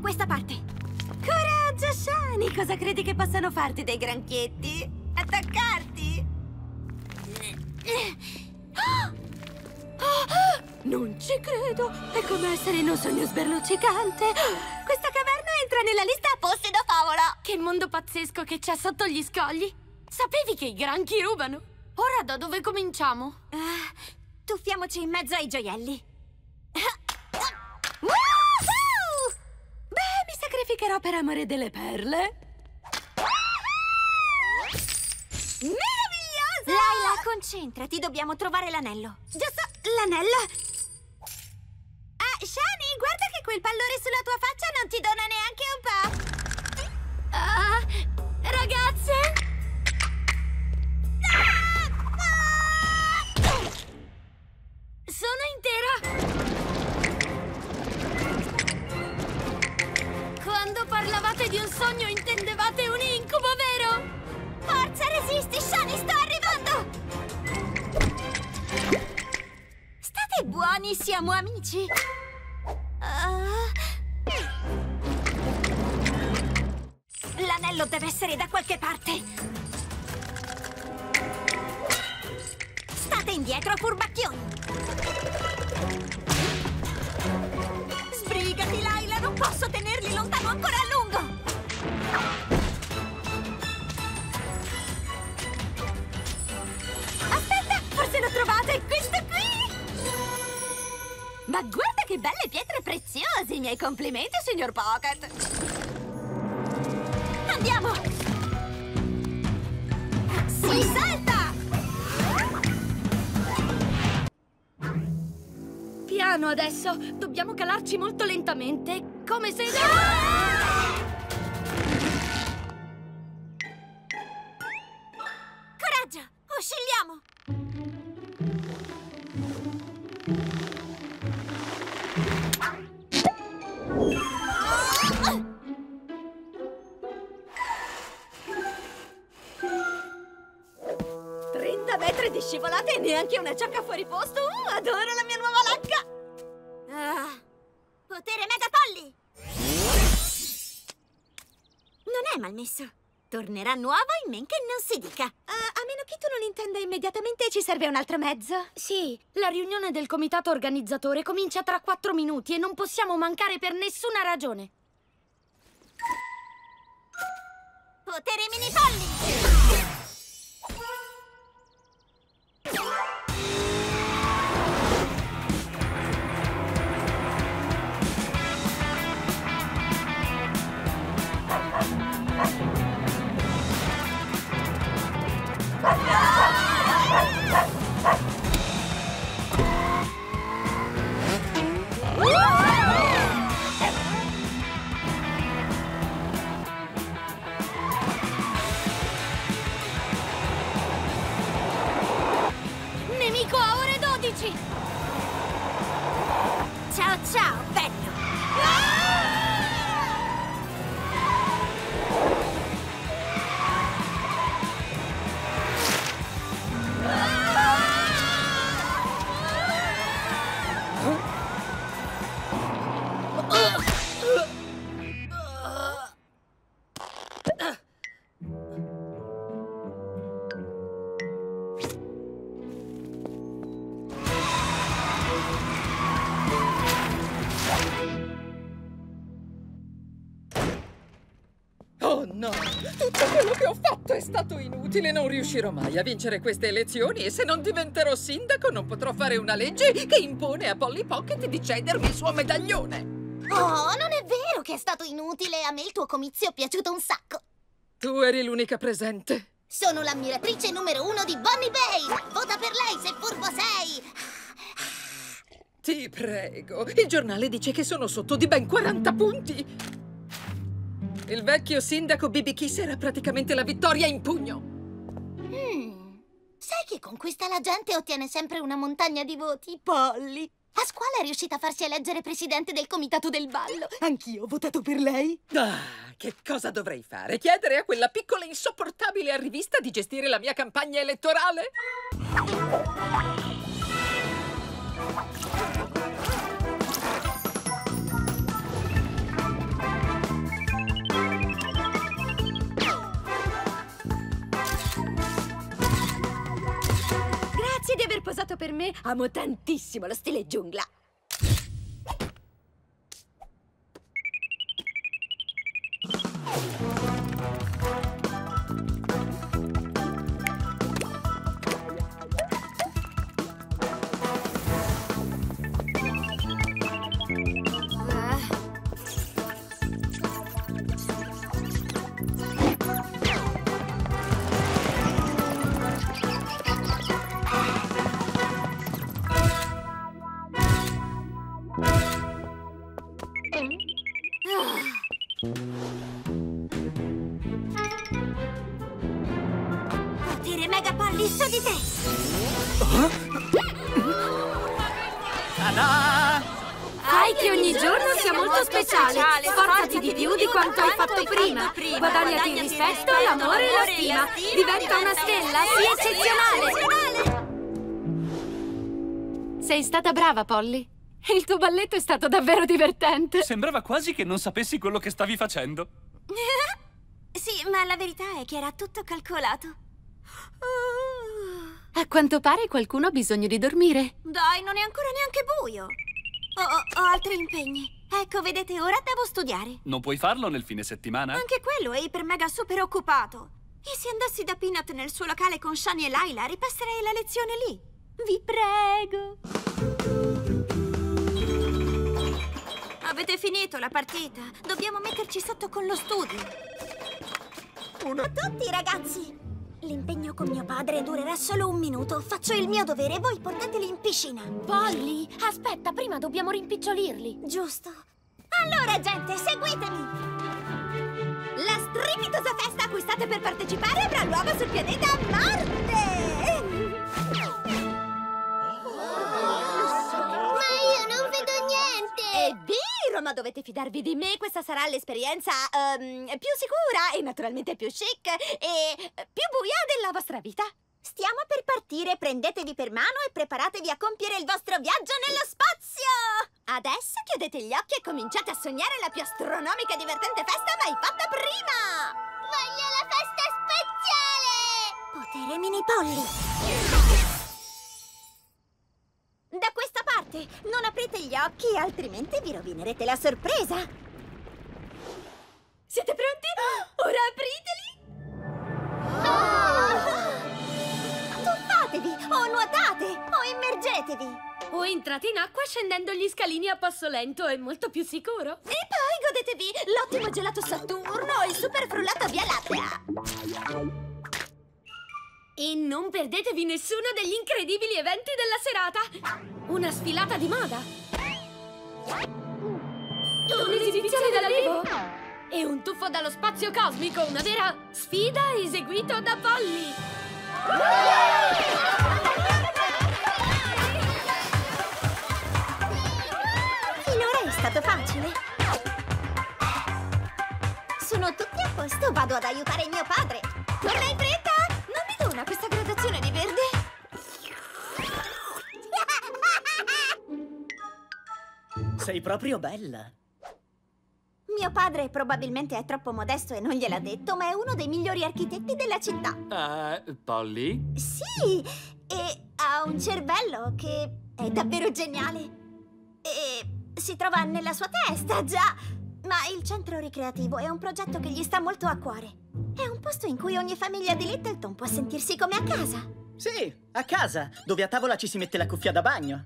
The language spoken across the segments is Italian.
da questa parte. Coraggio, Shani! Cosa credi che possano farti dei granchietti? Attaccarti? Non ci credo! È come essere in un sogno sberluccicante! Questa caverna entra nella lista posti da favola! Che mondo pazzesco che c'è sotto gli scogli! Sapevi che i granchi rubano? Ora da dove cominciamo? Tuffiamoci in mezzo ai gioielli! Beh, mi sacrificherò per amore delle perle! Meravigliosa! Lila, concentrati, dobbiamo trovare l'anello! Giusto, l'anello! Shani, guarda che quel pallore sulla tua faccia non ti dona neanche un po'. Ragazze! Sono intera! Quando parlavate di un sogno intendevate un incubo, vero? Forza, resisti, Shani, sto arrivando! State buoni, siamo amici! L'anello deve essere da qualche parte. State indietro, furbacchioni. Sbrigati, Lila, non posso tenerli lontano ancora a lungo. Aspetta, forse l'ho trovata, è questo qui. Ma guarda che belle pietre preziose, i miei complimenti, signor Pocket. Andiamo! Si salta! Piano adesso! Dobbiamo calarci molto lentamente, come se... Coraggio! Oscilliamo! Di scivolate e neanche una ciocca fuori posto. Adoro la mia nuova lacca. Potere Mega Polly. Non è malmesso. Tornerà nuova in men che non si dica. A meno che tu non intenda immediatamente, ci serve un altro mezzo. Sì, la riunione del comitato organizzatore comincia tra 4 minuti e non possiamo mancare per nessuna ragione. Potere Mini Polly. Nemico a ore 12. Ciao ciao, bello. È stato inutile, non riuscirò mai a vincere queste elezioni e se non diventerò sindaco non potrò fare una legge che impone a Polly Pocket di cedermi il suo medaglione. Oh, non è vero che è stato inutile, a me il tuo comizio è piaciuto un sacco. Tu eri l'unica presente. Sono l'ammiratrice numero 1 di Bonnie Bay, vota per lei se furbo sei. Ti prego, il giornale dice che sono sotto di ben 40 punti. Il vecchio sindaco B.B. Kiss era praticamente la vittoria in pugno. Sai che con questa la gente ottiene sempre una montagna di voti, Polly? A scuola è riuscita a farsi eleggere presidente del comitato del ballo. Anch'io ho votato per lei. Ah, che cosa dovrei fare? Chiedere a quella piccola insopportabile arrivista di gestire la mia campagna elettorale? me amo tantissimo lo stile giungla. Sei stata brava, Polly. Il tuo balletto è stato davvero divertente. Sembrava quasi che non sapessi quello che stavi facendo. Sì, ma la verità è che era tutto calcolato. A quanto pare qualcuno ha bisogno di dormire. Dai, non è ancora neanche buio. Ho altri impegni. Ecco, vedete, ora devo studiare. Non puoi farlo nel fine settimana? Anche quello è iper mega super occupato. E se andassi da Peanut nel suo locale con Shani e Lila, ripasserei la lezione lì. Vi prego. Avete finito la partita. Dobbiamo metterci sotto con lo studio. Ciao a tutti, ragazzi. L'impegno con mio padre durerà solo un minuto. Faccio il mio dovere e voi portateli in piscina. Polly, aspetta, prima dobbiamo rimpicciolirli. Giusto. Allora, gente, seguitemi. La strepitosa festa a cui state per partecipare avrà luogo sul pianeta Marte! È vero, ma dovete fidarvi di me, questa sarà l'esperienza più sicura e naturalmente più chic e più buia della vostra vita. Stiamo per partire, prendetevi per mano e preparatevi a compiere il vostro viaggio nello spazio! Adesso chiudete gli occhi e cominciate a sognare la più astronomica e divertente festa mai fatta prima! Voglio la festa spaziale! Potere mini Polly! Da questa parte! Non aprite gli occhi, altrimenti vi rovinerete la sorpresa! Siete pronti? Ora apriteli! Oh! Tuffatevi, o nuotate, o immergetevi! O entrate in acqua scendendo gli scalini a passo lento, è molto più sicuro! E poi godetevi l'ottimo gelato Saturno e il super frullato Via Lattea! E non perdetevi nessuno degli incredibili eventi della serata! Una sfilata di moda! Un'esibizione dal vivo! E un tuffo dallo spazio cosmico! Una vera sfida eseguito da Polly! Finora è stato facile! Sono tutti a posto! Vado ad aiutare mio padre! Torna in fretta! A questa gradazione di verde? Sei proprio bella. Mio padre probabilmente è troppo modesto e non gliel'ha detto, ma è uno dei migliori architetti della città. Polly? Sì, e ha un cervello che è davvero geniale. E si trova nella sua testa, già. Ma il centro ricreativo è un progetto che gli sta molto a cuore. È un posto in cui ogni famiglia di Littleton può sentirsi come a casa. Sì, a casa, dove a tavola ci si mette la cuffia da bagno.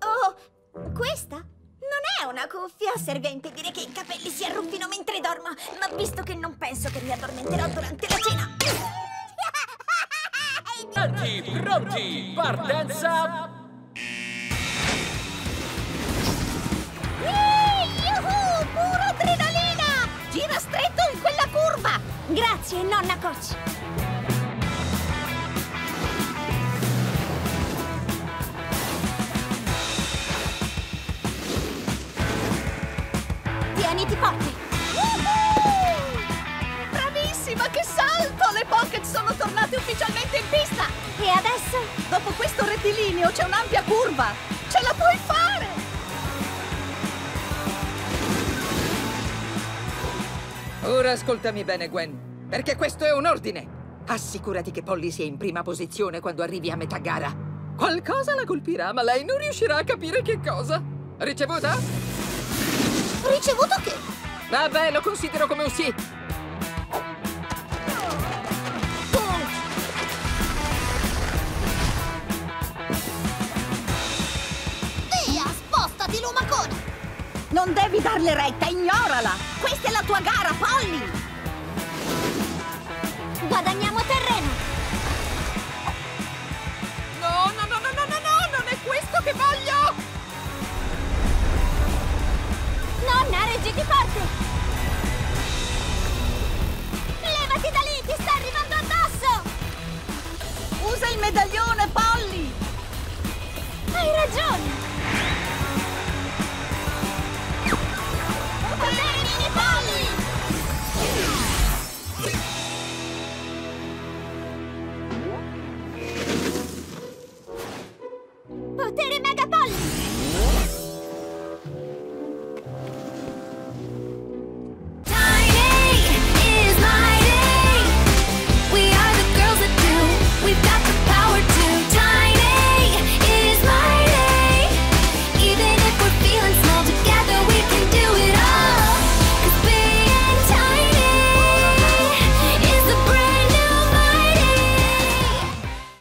Oh, questa? Non è una cuffia, serve a impedire che i capelli si arruffino mentre dormo. Ma visto che non penso che mi addormenterò durante la cena... Pronti, pronti, partenza! Pura adrenalina! Gira stretto in quella curva! Grazie, nonna coach! Tieniti forte! Bravissima, che salto! Le Pocket sono tornate ufficialmente in pista! E adesso? Dopo questo rettilineo c'è un'ampia curva! Ce la puoi fare! Ora ascoltami bene, Gwen, perché questo è un ordine. Assicurati che Polly sia in prima posizione quando arrivi a metà gara. Qualcosa la colpirà, ma lei non riuscirà a capire che cosa. Ricevuta? Ricevuto che? Vabbè, lo considero come un sì. Via, spostati, lumacone! Non devi darle retta, ignorala! Questa è la tua gara, Polly! Guadagniamo terreno! No, non è questo che voglio!